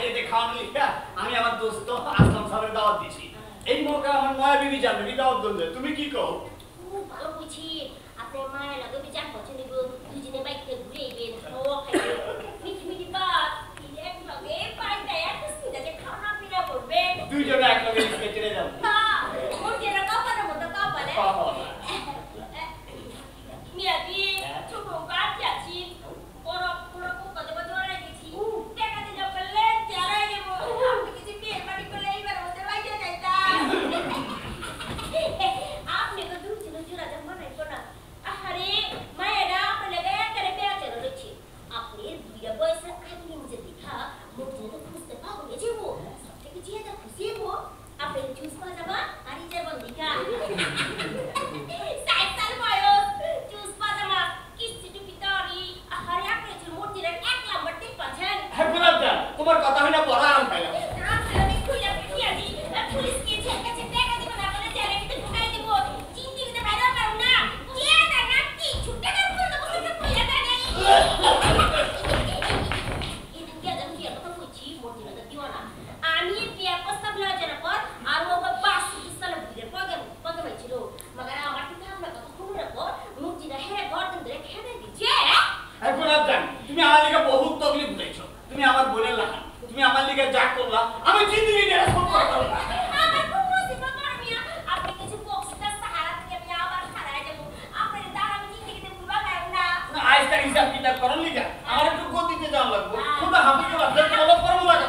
खाइले खाने लिखा हमें हमारे दोस्तों आसलम साहब दावत दीछी एक मौका हम माया बीवी जाने की दावत दूंगे तुम्हें की कहो खूब ভালো বুঝি আপনি মায়া লাগে বিচার করছেন দুজনে বাইকে ঘুরে গেলেন খাওয়া খাইলে মিটি মিটি বাত এক লগে পাইটা এত সিদাতে খাওয়া পিনা করবে দুজনে এক লগে চলে যাব না ওর যেন কাপড়ের মতো কাপড়ে মিয়া কি ছোট গাছ আছে বড় বড় কত বড় গেছি টাকাতে যাব বললে যারাই যাব আপনি কিছু কি বাড়ি করে এইবার ওদের বাইরে যাইতা আপনি তো দূর ছিল জোড়া জমা নাই কোনা আরে মায়েরা আপনি লাগে করে পেয়া চলে রইছি আপনি দুইটা বয়সে আপনি নিজে দেখা মুখে তো খুঁজতে পাবো না যাবো থেকে যেটা খুশি হবো আপনি চুজ করে যাবা আর নিজের বন্ধুটা সাইকেল বয়স চুজ করে যাবা কিছু পিতারি আরে আপনি যে মূর্তির এক নাম্বার টিপ আছেন হে বলদা তোমার কথা হই না বড় আরাম পাইলাম রাত আমি খুইলা পিটিয়া দি পুলিশ কে ছেকাছে টাকা দিব না বলে জেলে ভিতর ঢুকাই দিব চিন্তি ভিতর বাইরে পারো না কে না নাকি ছুটে না বলতো বলতো কইলা না নাই ইনি কে জানি কি কথা কইছি মূর্তির কথা দিও না আমি বিয়া প্রস্তাব লওয়া জানা পর আর ও বাবা সুসালে ভিতরে পাগল পাগল ছিল মগর আমার কি কাম না কথা খুব রাখো মুক্তিরা হে ঘর ধরে খেলে দিছে এখন আদান তুমি আমার লিগে বহুত তকলিফ দিছো তুমি আমার বলে লাগা তুমি আমার লিগে যা করলা আমি জিন্দেগি এর সব করতে পারবো আমার খুব মুসিবত পড় মিয়া আপনি কিছু বক্সটা সাহারা থেকে আমি আবার হারায় যাব আপনার দ্বারা আমি জিন্দেগিতে বুড়া পাব না না আজ তার হিসাব কিতাব করন লিগা আমার একটু গতিতে যাওয়া লাগবে খোদা হাফেজ আল্লাহ বলে করব লাগা আল্লাহ কিছু করবে আমি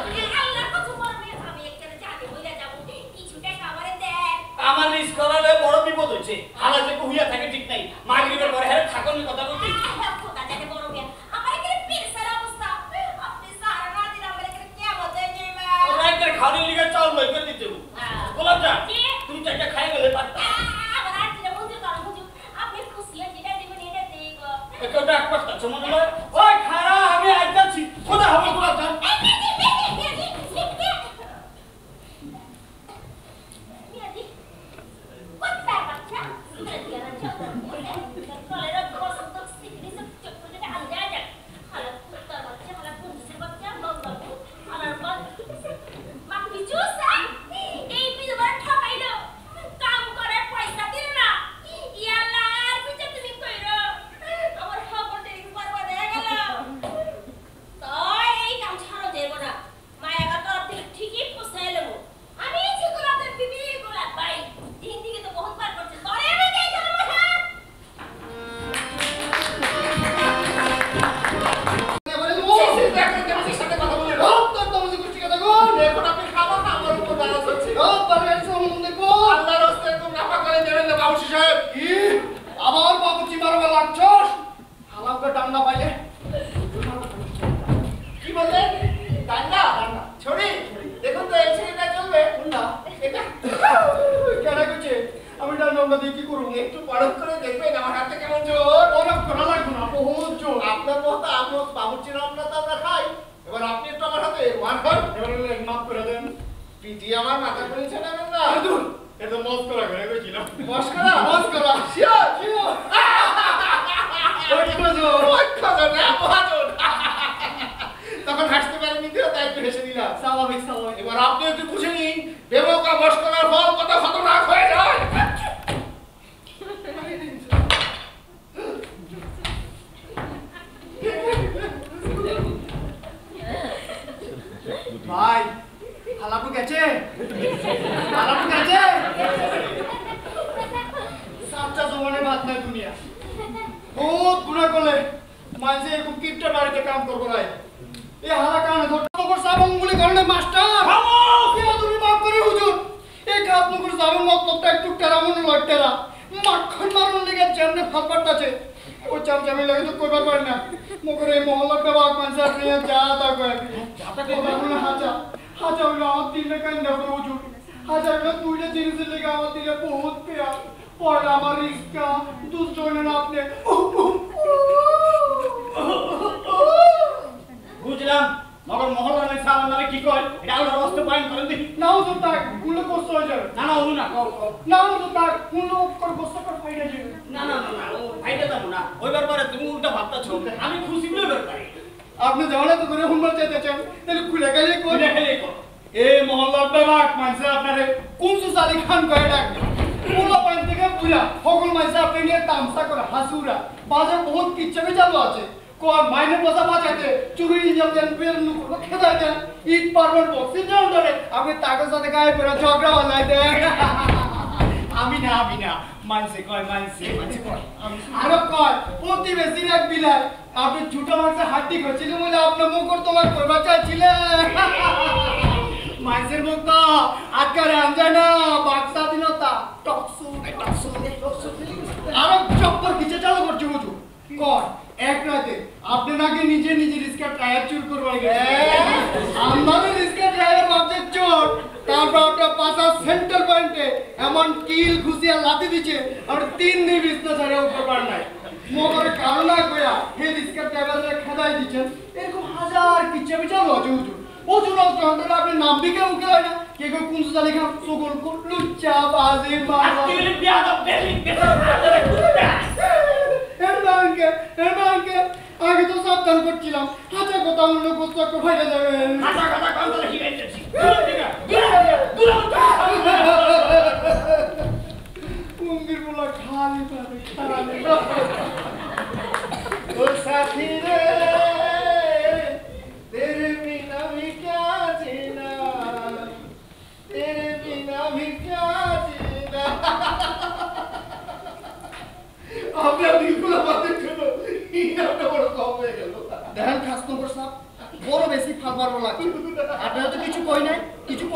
একখানে যাবে হইরা যাব কিছু টাকা আমারে দেন আমার রিস্ক করালে বড় বিপদ হইছে হালা যে হুইয়া থাকে ঠিক নাই মাগরিবের পরে হেরে ঠাকুরের কথা বলি খোদা জানে বড় মিয়া खाने लिखा चावल मैं कर देती हूँ। बोला जा, तुम चाचा खाएगा ले पाता। बना चीज़ मुझे कारों मुझे, आपने खुशियाँ जिधर देखो नेहर देखो। एक और डाक पड़ता, चमन बोला, ओए खाना हमें आज तक ची, खुदा हमें बोला था। मियादी, कुछ पैसा क्या? मियादी यार चाचा, कॉलेज का कॉस्ट तो सीखने से चुपके से आल जाए जाए। हालात कुत्ता बच्चा, हालात कुंजी बच्चा, मामा बच्चा, हालात बाप। জোসা এই বিধবার ঠকাইলো কাম করার পয়সা দিল না ইয়ালা আর পিছে তুমি কইরো আমার খবরটা একবার বদে গেল তো এই কাম ছাড়ো দেব না মায়াগা তো আপনি ঠিকই পোছাইলো আমি এই যে গোলাপের বিবি গোলাপ ভাই দিন দিকে তো বহুত বার করছে তরে আমি যাই যাব না বলে ও দেখো তোমার সাথে কথা বলে ও তোর তো মুজি কিছু কথা গো দেখো না আপনি জানেন তো করে হুমল চাইতেছেন তাহলে খুলে গেলে কোন Smart manse apnare kunsu sari khan koye dak. Pula pante ke pula. Hokul manse apne niye tamsa kora hasura. Baje bahut kichche me jalu ache. Ko maine posa bachate. Churi jab den per nu ko kheda den. Eat parwar boxi ja udare. Ami tago sate gaye pura jhagda walai de. Ami na. Manse koy. Aro koy. Poti besi rak bilal. Apne chuta manse hatti gochile mole apna mukor tomar korba chaile. Manser mukta, aajkar anjana, baksa dinota, toxo. Arak chopper kiche chalo korche boju. Kor, ek noite, apne nage nije riska tire chur korwai geche. Amare riska tire bapte chor, tarpor apna pasa center pointe, emon kil khusiya lati diche, ar 3 din bisna chare upor par nai. Mor karona goya, he riska tire re khadai dichen, erkom hazar kiche bichar hoju. What you know, don't have a number. You can use the local Lucha, as in my belly. And I get to Satan for Chilla. Hataka down look what's up to Hataka. I'm not going to